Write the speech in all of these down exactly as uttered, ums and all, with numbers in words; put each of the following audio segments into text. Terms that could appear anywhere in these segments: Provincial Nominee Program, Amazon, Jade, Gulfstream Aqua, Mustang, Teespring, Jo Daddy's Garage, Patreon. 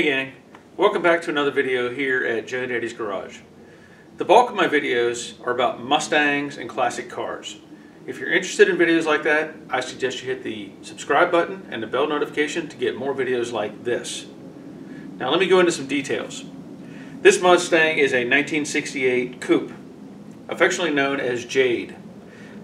Hey gang, welcome back to another video here at Jo Daddy's Garage. The bulk of my videos are about Mustangs and classic cars. If you're interested in videos like that, I suggest you hit the subscribe button and the bell notification to get more videos like this. Now let me go into some details. This Mustang is a nineteen sixty-eight coupe, affectionately known as Jade.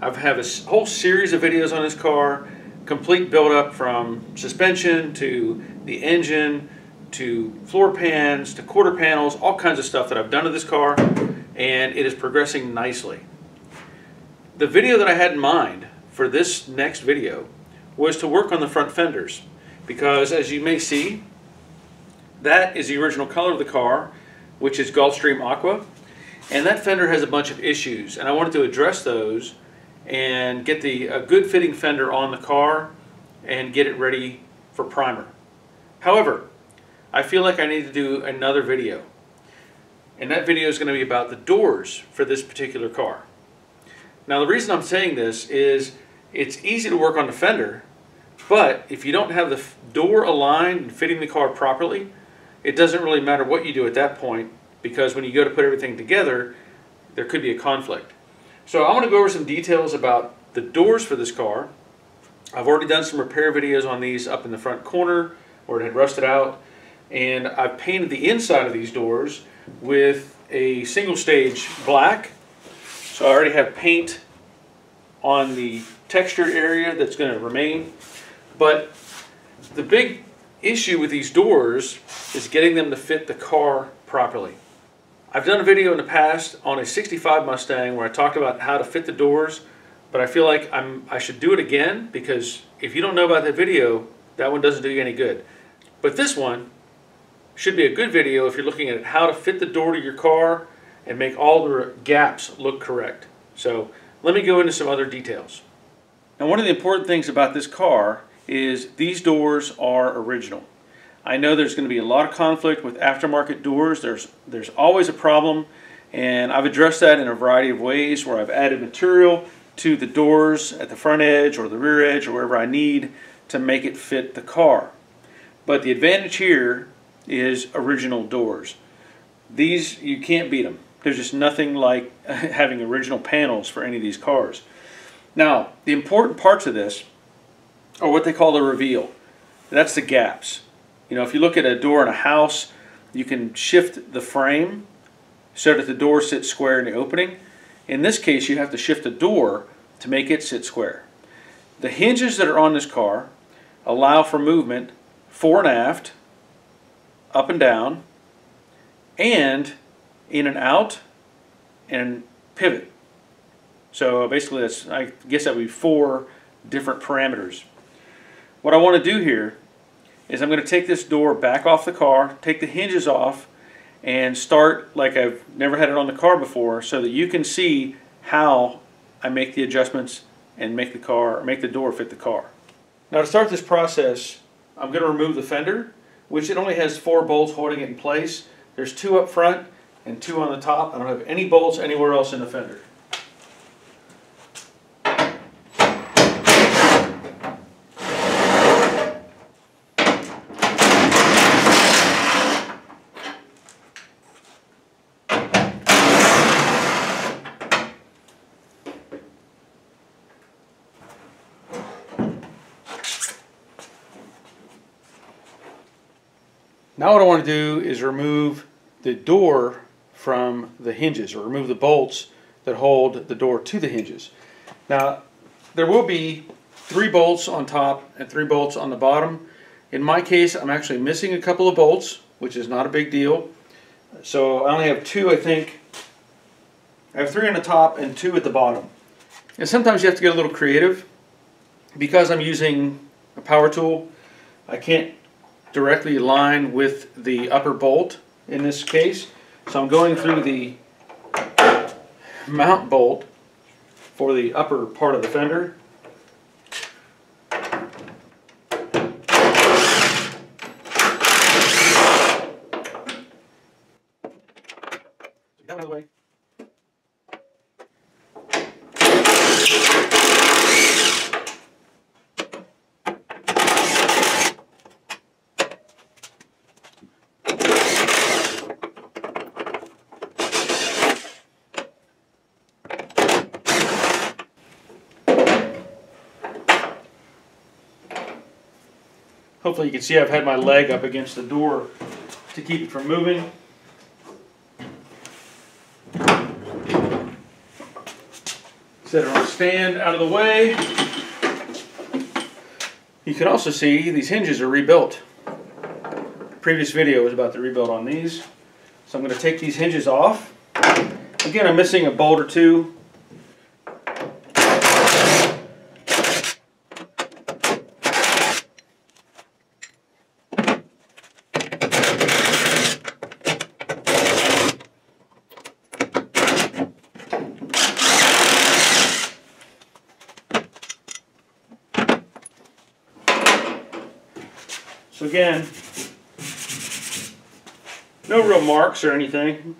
I have a whole series of videos on this car, complete build-up from suspension to the engine, to floor pans, to quarter panels, all kinds of stuff that I've done to this car, and it is progressing nicely. The video that I had in mind for this next video was to work on the front fenders, because as you may see, that is the original color of the car, which is Gulfstream Aqua, and that fender has a bunch of issues, and I wanted to address those and get the a good fitting fender on the car and get it ready for primer. However, I feel like I need to do another video, and that video is going to be about the doors for this particular car. Now the reason I'm saying this is it's easy to work on the fender, but if you don't have the door aligned and fitting the car properly, it doesn't really matter what you do at that point, because when you go to put everything together, there could be a conflict. So I want to go over some details about the doors for this car. I've already done some repair videos on these up in the front corner where it had rusted out. And I've painted the inside of these doors with a single stage black. So I already have paint on the textured area that's going to remain. But the big issue with these doors is getting them to fit the car properly. I've done a video in the past on a sixty-five Mustang where I talked about how to fit the doors, but I feel like I'm, I should do it again, because if you don't know about that video, that one doesn't do you any good. But this one should be a good video if you're looking at how to fit the door to your car and make all the gaps look correct. So let me go into some other details. Now one of the important things about this car is these doors are original. I know there's going to be a lot of conflict with aftermarket doors. There's, there's always a problem, and I've addressed that in a variety of ways where I've added material to the doors at the front edge or the rear edge or wherever I need to make it fit the car. But the advantage here is original doors. These, you can't beat them. There's just nothing like having original panels for any of these cars. Now, the important parts of this are what they call the reveal. That's the gaps. You know, if you look at a door in a house, you can shift the frame so that the door sits square in the opening. In this case, you have to shift the door to make it sit square. The hinges that are on this car allow for movement fore and aft, up and down, and in and out, and pivot. So basically, that's, I guess that would be four different parameters. What I want to do here is I'm going to take this door back off the car, take the hinges off, and start like I've never had it on the car before, so that you can see how I make the adjustments and make the car, make the door fit the car. Now to start this process, I'm going to remove the fender, which it only has four bolts holding it in place. There's two up front and two on the top. I don't have any bolts anywhere else in the fender. Now what I want to do is remove the door from the hinges, or remove the bolts that hold the door to the hinges. Now there will be three bolts on top and three bolts on the bottom. In my case, I'm actually missing a couple of bolts, which is not a big deal. So I only have two, I think. I have three on the top and two at the bottom. And sometimes you have to get a little creative. Because I'm using a power tool, I can't directly align with the upper bolt in this case. So I'm going through the mount bolt for the upper part of the fender. Get out of the way. Hopefully you can see I've had my leg up against the door to keep it from moving. Set it on a stand out of the way. You can also see these hinges are rebuilt. The previous video was about the rebuild on these. So I'm going to take these hinges off. Again, I'm missing a bolt or two. So again, no real marks or anything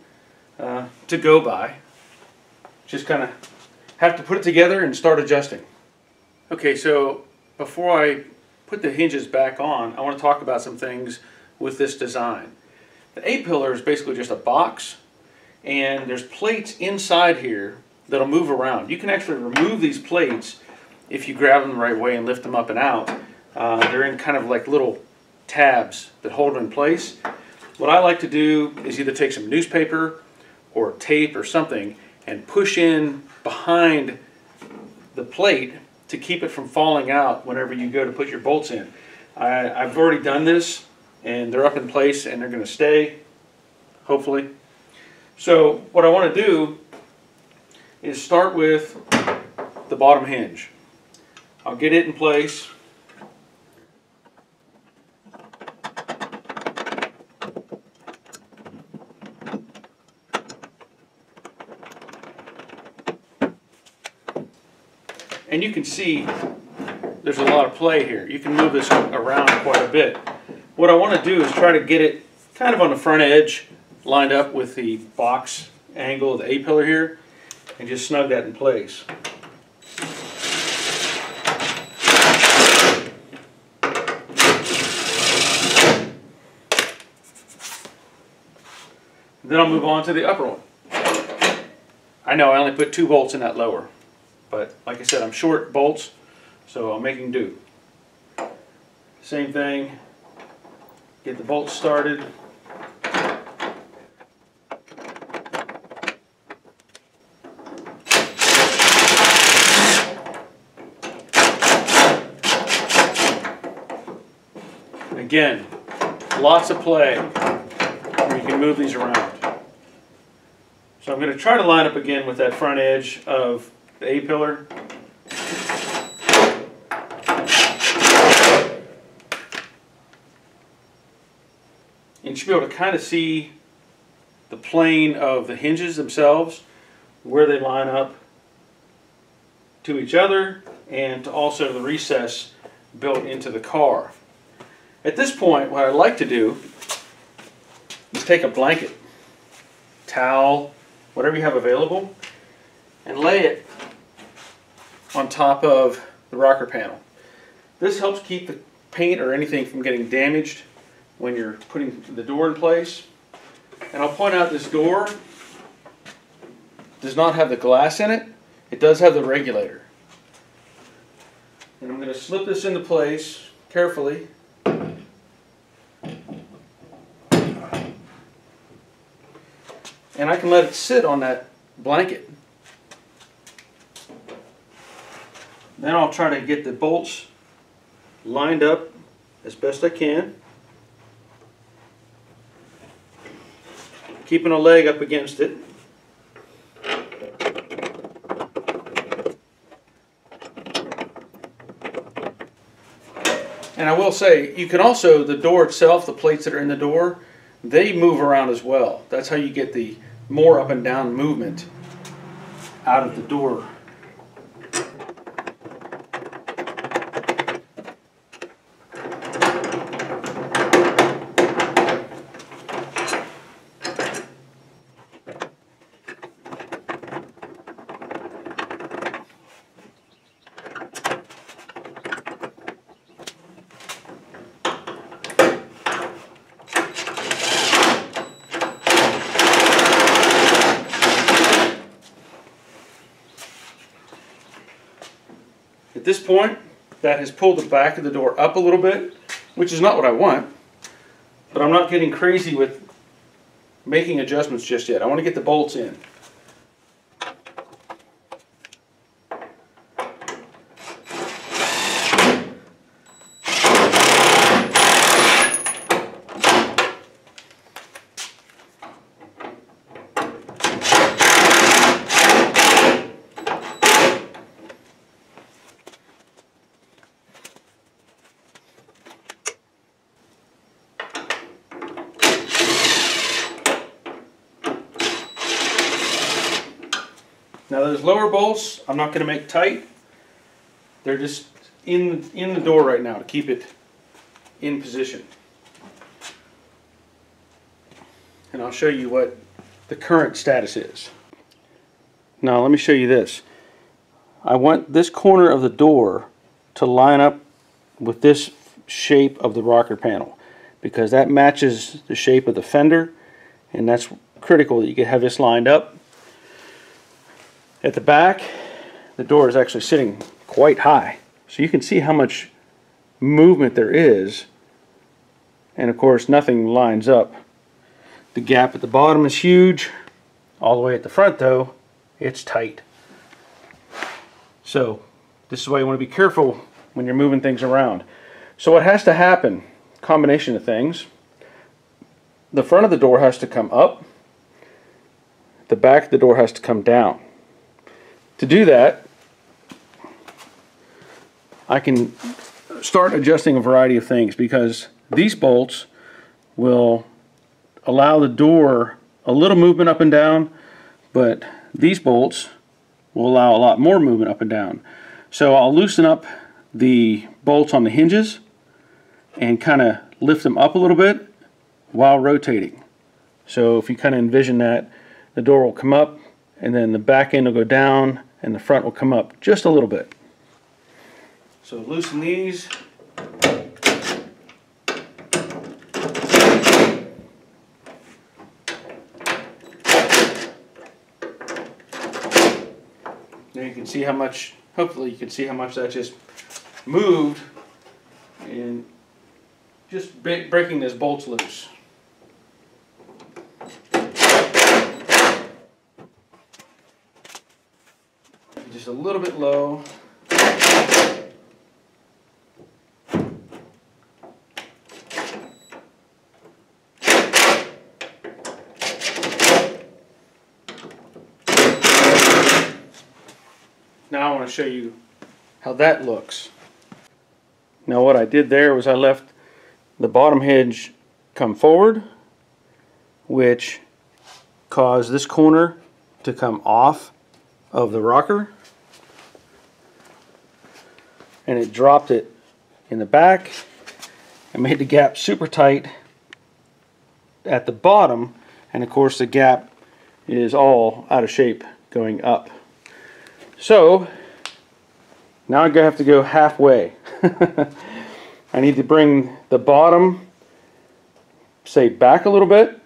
uh, to go by. Just kind of have to put it together and start adjusting. Okay, so before I put the hinges back on, I want to talk about some things with this design. The A-pillar is basically just a box, and there's plates inside here that'll move around. You can actually remove these plates if you grab them the right way and lift them up and out. Uh, they're in kind of like little tabs that hold them in place. What I like to do is either take some newspaper or tape or something and push in behind the plate to keep it from falling out whenever you go to put your bolts in. I, I've already done this, and they're up in place and they're going to stay, hopefully. So what I want to do is start with the bottom hinge. I'll get it in place. And you can see there's a lot of play here. You can move this around quite a bit. What I want to do is try to get it kind of on the front edge, lined up with the box angle of the A-pillar here, and just snug that in place. Then I'll move on to the upper one. I know I only put two bolts in that lower. But like I said, I'm short bolts, so I'm making do. Same thing, get the bolts started. Again, lots of play where you can move these around. So I'm going to try to line up again with that front edge of the A-pillar. And you should be able to kind of see the plane of the hinges themselves, where they line up to each other, and to also the recess built into the car. At this point, what I like to do is take a blanket, towel, whatever you have available, and lay it on top of the rocker panel. This helps keep the paint or anything from getting damaged when you're putting the door in place. And I'll point out, this door does not have the glass in it. It does have the regulator. And I'm going to slip this into place carefully. And I can let it sit on that blanket. Then I'll try to get the bolts lined up as best I can, keeping a leg up against it. And I will say, you can also, the door itself, the plates that are in the door, they move around as well. That's how you get the more up and down movement out of the door. At this point, that has pulled the back of the door up a little bit, which is not what I want, but I'm not getting crazy with making adjustments just yet. I want to get the bolts in. Now those lower bolts, I'm not going to make tight. They're just in, in the door right now to keep it in position. And I'll show you what the current status is. Now let me show you this. I want this corner of the door to line up with this shape of the rocker panel, because that matches the shape of the fender, and that's critical that you can have this lined up. At the back, the door is actually sitting quite high, so you can see how much movement there is, and of course nothing lines up. The gap at the bottom is huge. All the way at the front though, it's tight. So this is why you want to be careful when you're moving things around. So what has to happen, combination of things, the front of the door has to come up, the back of the door has to come down. To do that, I can start adjusting a variety of things, because these bolts will allow the door a little movement up and down, but these bolts will allow a lot more movement up and down. So I'll loosen up the bolts on the hinges and kind of lift them up a little bit while rotating. So if you kind of envision that, the door will come up, and then the back end will go down and the front will come up just a little bit. So loosen these. Now you can see how much, hopefully you can see how much that just moved, and just breaking those bolts loose. Just a little bit low. Now I want to show you how that looks. Now what I did there was I left the bottom hinge come forward, which caused this corner to come off of the rocker, and it dropped it in the back and made the gap super tight at the bottom, and of course the gap is all out of shape going up. So now I'm gonna have to go halfway. I need to bring the bottom, say, back a little bit,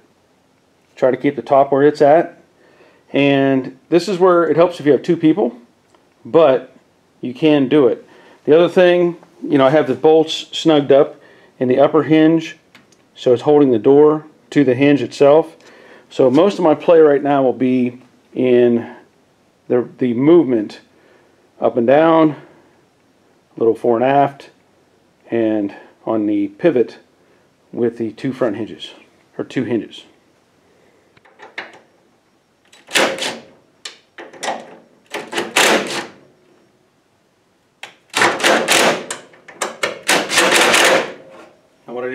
try to keep the top where it's at, and this is where it helps if you have two people, but you can do it. The other thing, you know, I have the bolts snugged up in the upper hinge, so it's holding the door to the hinge itself. So most of my play right now will be in the, the movement up and down, a little fore and aft, and on the pivot with the two front hinges, or two hinges.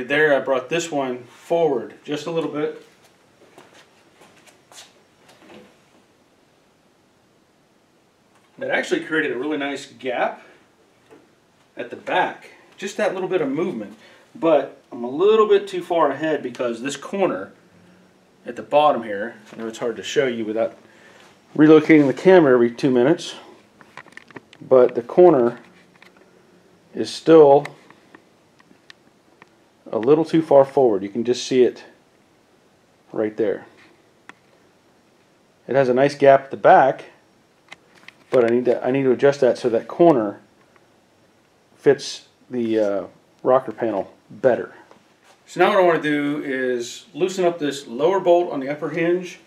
There, I brought this one forward just a little bit. That actually created a really nice gap at the back. Just that little bit of movement. But I'm a little bit too far ahead, because this corner at the bottom here, I know it's hard to show you without relocating the camera every two minutes, but the corner is still a little too far forward. You can just see it right there. It has a nice gap at the back, but I need to I need to adjust that so that corner fits the uh, rocker panel better. So now what I want to do is loosen up this lower bolt on the upper hinge,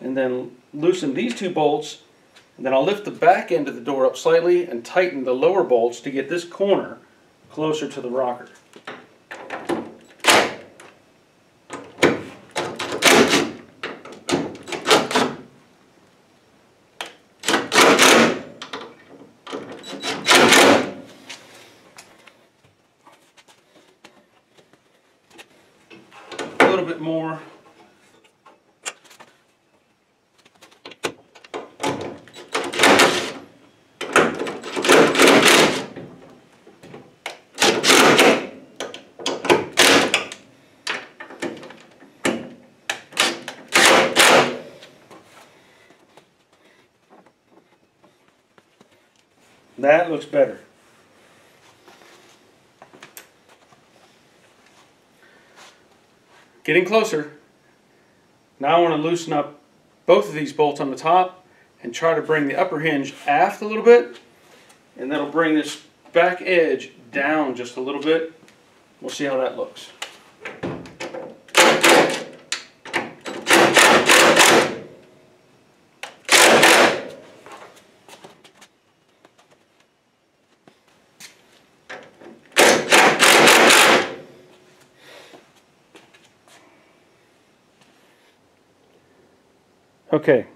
and then loosen these two bolts, and then I'll lift the back end of the door up slightly and tighten the lower bolts to get this corner closer to the rocker. Bit more. That looks better. Getting closer. Now I want to loosen up both of these bolts on the top and try to bring the upper hinge aft a little bit, and that'll bring this back edge down just a little bit. We'll see how that looks. Okay,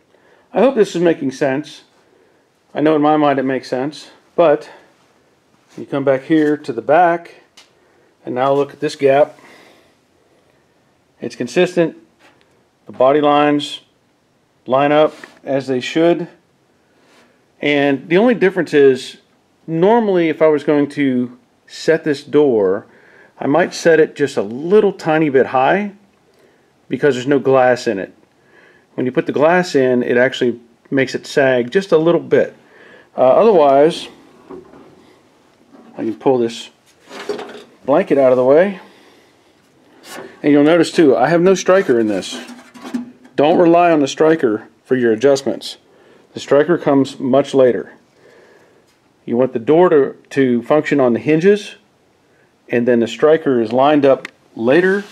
I hope this is making sense. I know in my mind it makes sense, but you come back here to the back, and now look at this gap. It's consistent. The body lines line up as they should. And the only difference is, normally if I was going to set this door, I might set it just a little tiny bit high because there's no glass in it. When you put the glass in, it actually makes it sag just a little bit. Uh, otherwise, I can pull this blanket out of the way. And you'll notice too, I have no striker in this. Don't rely on the striker for your adjustments. The striker comes much later. You want the door to, to function on the hinges, and then the striker is lined up later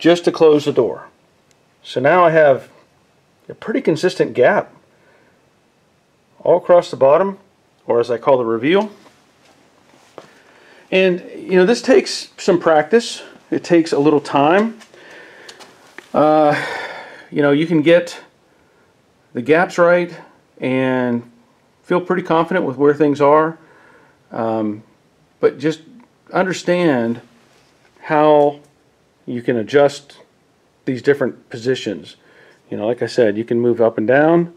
just to close the door. So now I have a pretty consistent gap all across the bottom, or as I call the reveal. And you know, this takes some practice. It takes a little time. Uh, you know, you can get the gaps right and feel pretty confident with where things are, um, but just understand how you can adjust these different positions. You know, like I said, you can move up and down,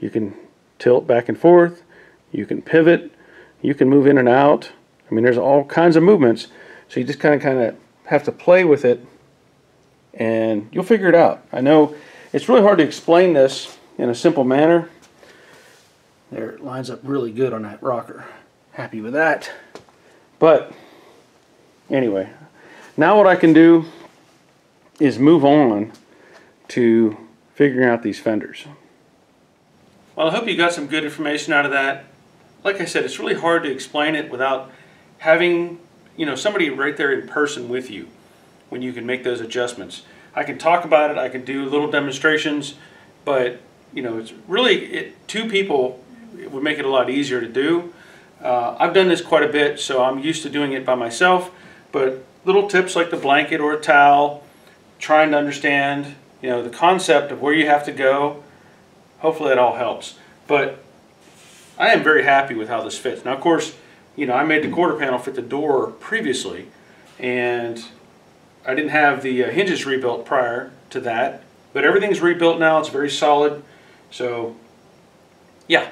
you can tilt back and forth, you can pivot, you can move in and out. I mean, there's all kinds of movements, so you just kind of kind of have to play with it, and you'll figure it out. I know it's really hard to explain this in a simple manner. There, it lines up really good on that rocker. Happy with that. But anyway, now what I can do is move on to figuring out these fenders. Well, I hope you got some good information out of that. Like I said, it's really hard to explain it without having, you know, somebody right there in person with you when you can make those adjustments. I can talk about it, I can do little demonstrations, but you know, it's really it, two people it would make it a lot easier to do. Uh, I've done this quite a bit, so I'm used to doing it by myself, but little tips like the blanket or a towel, trying to understand, you know, the concept of where you have to go, hopefully that all helps. But I am very happy with how this fits. Now, of course, you know, I made the quarter panel fit the door previously, and I didn't have the uh, hinges rebuilt prior to that, but everything's rebuilt now. It's very solid. So yeah,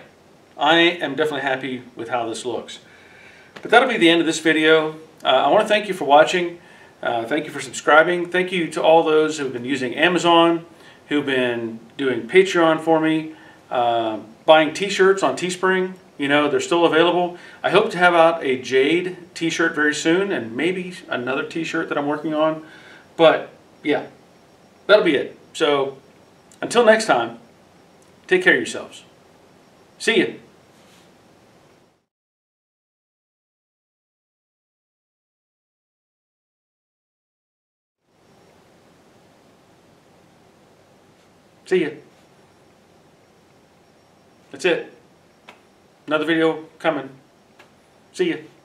I am definitely happy with how this looks. But that'll be the end of this video. Uh, I want to thank you for watching. Uh, thank you for subscribing. Thank you to all those who have been using Amazon, who've been doing Patreon for me, uh, buying t-shirts on Teespring. You know, they're still available. I hope to have out a Jade t-shirt very soon, and maybe another t-shirt that I'm working on. But yeah, that'll be it. So until next time, take care of yourselves. See ya. See ya. That's it. Another video coming. See ya.